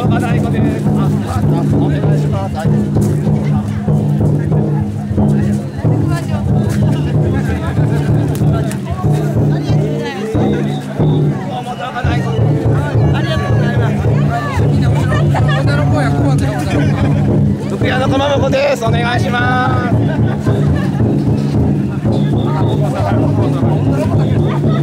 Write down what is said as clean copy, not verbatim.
お願いします。